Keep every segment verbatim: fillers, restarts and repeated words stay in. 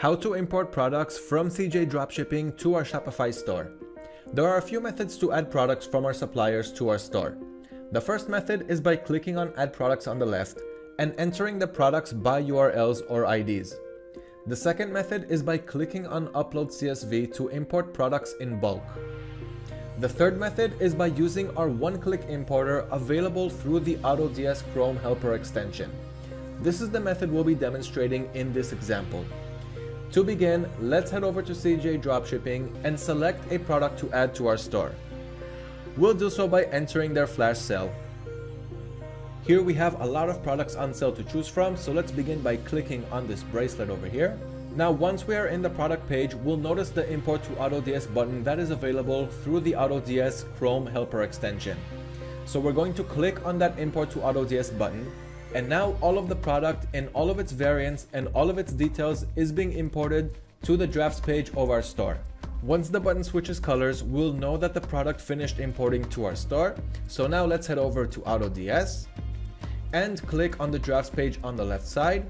How to import products from C J Dropshipping to our Shopify store. There are a few methods to add products from our suppliers to our store. The first method is by clicking on Add Products on the left and entering the products by U R Ls or I Ds. The second method is by clicking on Upload C S V to import products in bulk. The third method is by using our one-click importer available through the AutoDS Chrome Helper extension. This is the method we'll be demonstrating in this example. To begin, let's head over to C J Dropshipping and select a product to add to our store. We'll do so by entering their flash sale. Here we have a lot of products on sale to choose from, so let's begin by clicking on this bracelet over here. Now once we are in the product page, we'll notice the Import to AutoDS button that is available through the AutoDS Chrome Helper extension. So we're going to click on that Import to AutoDS button. And now all of the product in all of its variants and all of its details is being imported to the drafts page of our store. Once the button switches colors, we'll know that the product finished importing to our store. So now let's head over to AutoDS and click on the drafts page on the left side.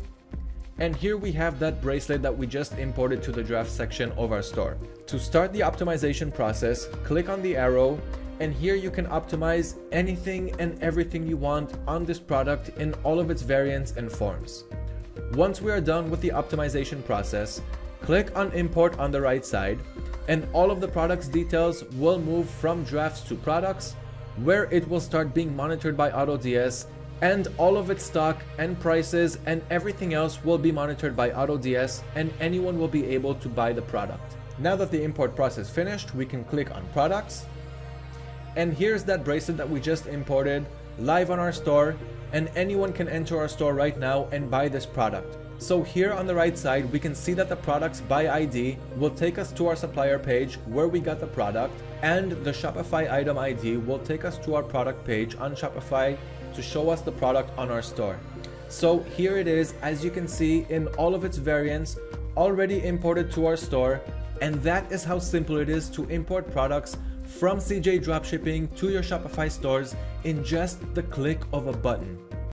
And here we have that bracelet that we just imported to the drafts section of our store. To start the optimization process, click on the arrow. And here you can optimize anything and everything you want on this product in all of its variants and forms. Once we are done with the optimization process, click on import on the right side and all of the product's details will move from drafts to products, where it will start being monitored by AutoDS, and all of its stock and prices and everything else will be monitored by AutoDS, and anyone will be able to buy the product. Now that the import process finished, we can click on products. And here's that bracelet that we just imported live on our store, and anyone can enter our store right now and buy this product. So here on the right side, we can see that the products by I D will take us to our supplier page where we got the product, and the Shopify item I D will take us to our product page on Shopify to show us the product on our store. So here it is, as you can see, in all of its variants, already imported to our store. And that is how simple it is to import products from C J Dropshipping to your Shopify stores in just the click of a button.